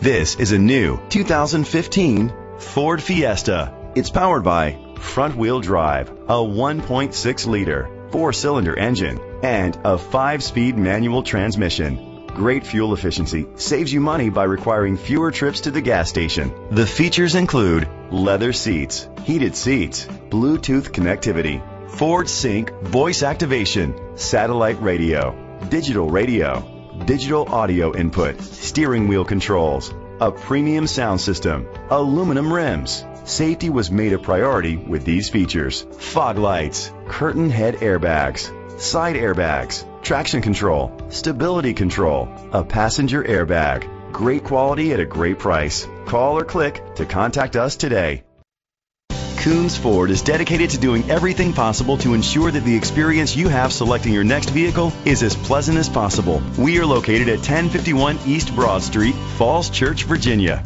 This is a new 2015 Ford Fiesta. It's powered by front-wheel drive, a 1.6-liter four-cylinder engine, and a 5-speed manual transmission. Great fuel efficiency saves you money by requiring fewer trips to the gas station. The features include leather seats, heated seats, Bluetooth connectivity, Ford Sync voice activation, satellite radio, digital audio input, steering wheel controls, a premium sound system, aluminum rims. Safety was made a priority with these features: fog lights, curtain head airbags, side airbags, traction control, stability control, a passenger airbag. Great quality at a great price. Call or click to contact us today. Coons Ford is dedicated to doing everything possible to ensure that the experience you have selecting your next vehicle is as pleasant as possible. We are located at 1051 East Broad Street, Falls Church, Virginia.